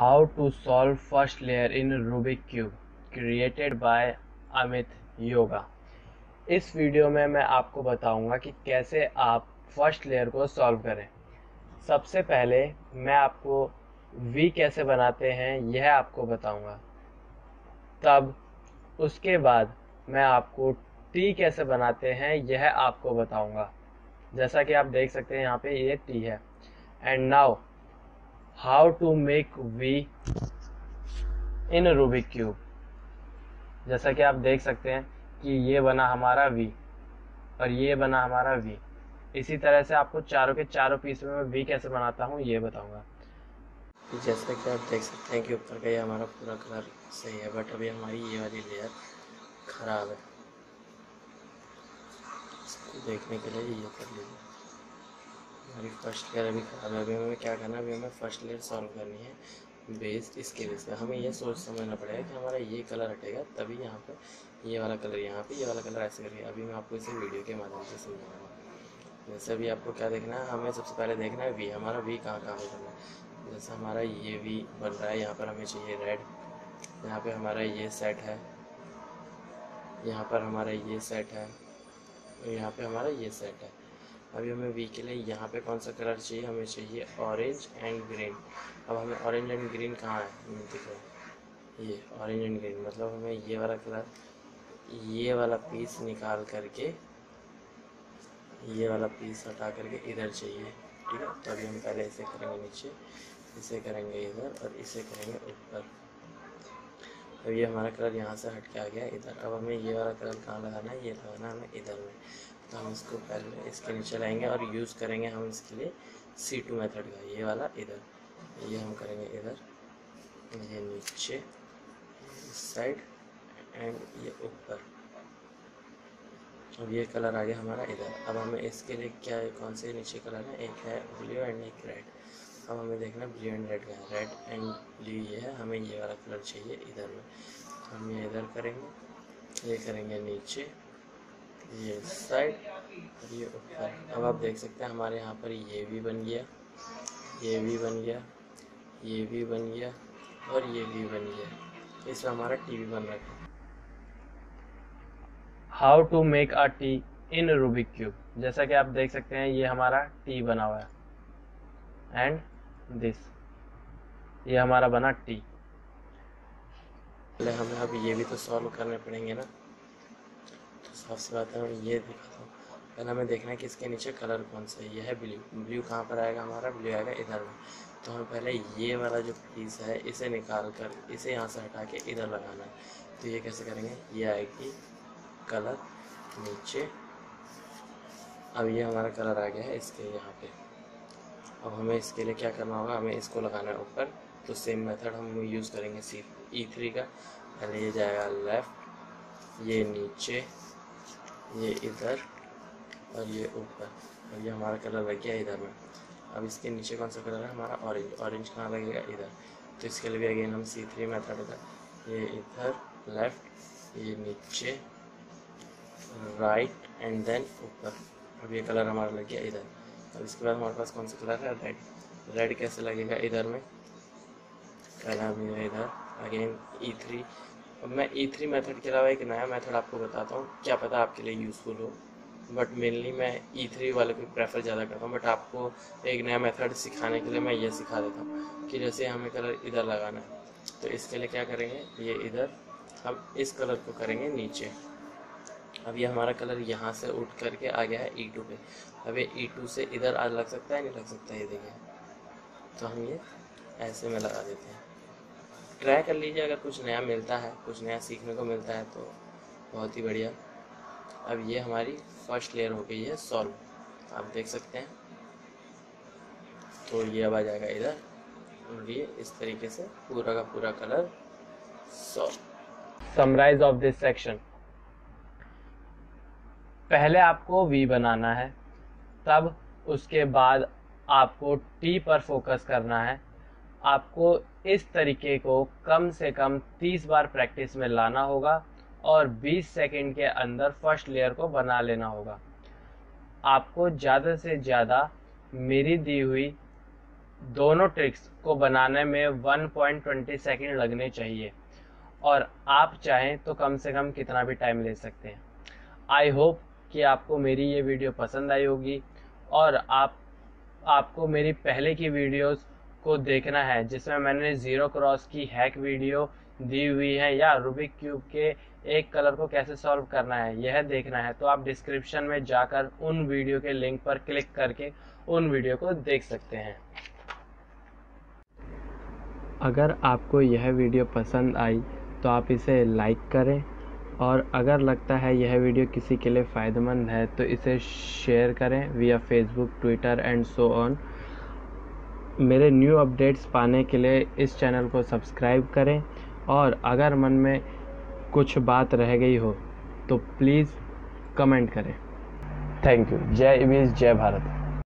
How to solve first layer in Rubik's Cube created by Amit Yoga। इस video में मैं आपको बताऊंगा कि कैसे आप फर्स्ट लेयर को सॉल्व करें। सबसे पहले मैं आपको V कैसे बनाते हैं यह आपको बताऊंगा, तब उसके बाद मैं आपको T कैसे बनाते हैं यह आपको बताऊंगा। जैसा कि आप देख सकते हैं यहाँ पे ये T है। And now How to make V in Rubik's Cube। जैसा कि आप देख सकते हैं कि ये बना हमारा V और ये बना हमारा V। इसी तरह से आपको चारों के चारों पीस में मैं V कैसे बनाता हूँ ये बताऊँगा। जैसा कि आप देख सकते हैं कि ऊपर का ये हमारा पूरा कलर सही है, बट अभी हमारी ये वाली लेयर खराब है। इसको देखने के लिए ये कर लीजिए, हमारी फर्स्ट लेयर अभी ख़राब है। अभी हमें क्या करना है, अभी हमें फर्स्ट लेयर सॉल्व करनी है। बेस इसके बेस पर हमें यह सोच समझना पड़ेगा कि हमारा ये कलर हटेगा तभी यहाँ पर ये वाला कलर, यहाँ पे ये वाला कलर ऐसे करेगा। अभी मैं आपको इसे वीडियो के माध्यम से समझाऊंगा। जैसे अभी आपको क्या देखना है, हमें सबसे पहले देखना है वी, हमारा वी कहाँ कहाँ पर करना है। जैसे हमारा ये वी बन रहा है, यहाँ पर हमें चाहिए रेड, यहाँ पर हमारा ये सेट है, यहाँ पर हमारा ये सेट है और यहाँ पर हमारा ये सेट है। अभी हमें वी के लिए यहाँ पे कौन सा कलर चाहिए, हमें चाहिए ऑरेंज एंड ग्रीन। अब हमें ऑरेंज एंड ग्रीन कहाँ है, दिख रहा है ये ऑरेंज एंड ग्रीन। मतलब हमें ये वाला कलर, ये वाला पीस निकाल करके, ये वाला पीस हटा करके इधर चाहिए, ठीक है। तो अभी हम पहले इसे करेंगे नीचे, इसे करेंगे इधर और इसे करेंगे ऊपर। अब ये हमारा कलर यहाँ से हट के आ गया इधर। अब हमें ये वाला कलर कहाँ लगाना है, ये लगाना है हमें इधर में। तो हम इसको पहले इसके नीचे लाएंगे और यूज़ करेंगे हम इसके लिए C2 मेथड का। ये वाला इधर, ये हम करेंगे इधर, ये नीचे इस साइड एंड ये ऊपर। अब ये कलर आ गया हमारा इधर। अब हमें इसके लिए क्या है, कौन से नीचे कलर है, एक है ब्लू एंड एक रेड। अब हमें देखना है ब्लू एंड रेड का, रेड एंड ब्लू ये है। हमें ये वाला कलर चाहिए इधर में, तो हम ये इधर करेंगे, ये करेंगे नीचे, ये साइड और ये ऊपर। अब आप देख सकते हैं हमारे यहाँ पर ये भी बन गया, ये भी बन गया, ये भी बन गया और ये भी बन गया। इसमें हमारा टी भी बन रहा है। How to make a T in Rubik cube. जैसा कि आप देख सकते हैं ये हमारा टी बना हुआ है एंड दिस, ये हमारा बना टी। पहले हमें अब ये भी तो सॉल्व करने पड़ेंगे ना, तो साफ सी बात है। मैं ये दिखाता हूँ, पहले हमें देखना है कि इसके नीचे कलर कौन सा है। यह है ब्लू, ब्लू कहाँ पर आएगा, हमारा ब्लू आएगा इधर में। तो हमें पहले ये वाला जो पीस है इसे निकाल कर, इसे यहाँ से हटा के इधर लगाना है। तो ये कैसे करेंगे, ये आएगी कलर नीचे। अब ये हमारा कलर आ गया है इसके यहाँ पे। अब हमें इसके लिए क्या करना होगा, हमें इसको लगाना है ऊपर। तो सेम मेथड हम यूज़ करेंगे E3 का। पहले ये जाएगा लेफ़्ट, ये नीचे, ये इधर और ये ऊपर। और ये हमारा कलर लग गया इधर में। अब इसके नीचे कौन सा कलर है, हमारा ऑरेंज, ऑरेंज कहाँ लगेगा इधर। तो इसके लिए भी अगेन हम C3 मेथड का, ये इधर लेफ़्ट, ये नीचे राइट एंड देन ऊपर। अब ये कलर हमारा लग गया इधर। अब इसके बाद हमारे पास कौन सा कलर है, रेड। रेड कैसे लगेगा इधर में, कलर भी इधर अगेन E3। अब मैं E3 मेथड के अलावा एक नया मेथड आपको बताता हूँ, क्या पता आपके लिए यूज़फुल हो। बट मेनली मैं E3 वाले को प्रेफर ज़्यादा करता हूँ, बट आपको एक नया मेथड सिखाने के लिए मैं ये सिखा देता हूँ कि जैसे हमें कलर इधर लगाना है। तो इसके लिए क्या करेंगे, ये इधर, हम इस कलर को करेंगे नीचे। अब ये हमारा कलर यहाँ से उठ करके आ गया है E2 पे। अब ये E2 से इधर आज लग सकता है, नहीं लग सकता, ये देखिए। तो हम ये ऐसे में लगा देते हैं। ट्राई कर लीजिए, अगर कुछ नया मिलता है, कुछ नया सीखने को मिलता है तो बहुत ही बढ़िया। अब ये हमारी फर्स्ट लेयर हो गई है सॉल्व, आप देख सकते हैं। तो ये अब आ जाएगा इधर और ये इस तरीके से पूरा का पूरा colour solve. Summarise of this section. पहले आपको V बनाना है, तब उसके बाद आपको T पर फोकस करना है। आपको इस तरीके को कम से कम 30 बार प्रैक्टिस में लाना होगा और 20 सेकंड के अंदर फर्स्ट लेयर को बना लेना होगा। आपको ज़्यादा से ज़्यादा मेरी दी हुई दोनों ट्रिक्स को बनाने में 1.20 सेकेंड लगने चाहिए और आप चाहें तो कम से कम कितना भी टाइम ले सकते हैं। आई होप कि आपको मेरी ये वीडियो पसंद आई होगी और आपको मेरी पहले की वीडियोस को देखना है जिसमें मैंने ज़ीरो क्रॉस की हैक वीडियो दी हुई है या रूबिक क्यूब के एक कलर को कैसे सॉल्व करना है यह देखना है तो आप डिस्क्रिप्शन में जाकर उन वीडियो के लिंक पर क्लिक करके उन वीडियो को देख सकते हैं। अगर आपको यह वीडियो पसंद आई तो आप इसे लाइक करें और अगर लगता है यह वीडियो किसी के लिए फ़ायदेमंद है तो इसे शेयर करें via Facebook, Twitter and so on. मेरे न्यू अपडेट्स पाने के लिए इस चैनल को सब्सक्राइब करें और अगर मन में कुछ बात रह गई हो तो प्लीज़ कमेंट करें। Thank you. जय इमेज, जय भारत।